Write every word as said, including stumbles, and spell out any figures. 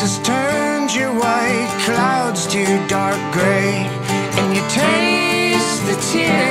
has turned your white clouds to dark gray, and you taste the tears.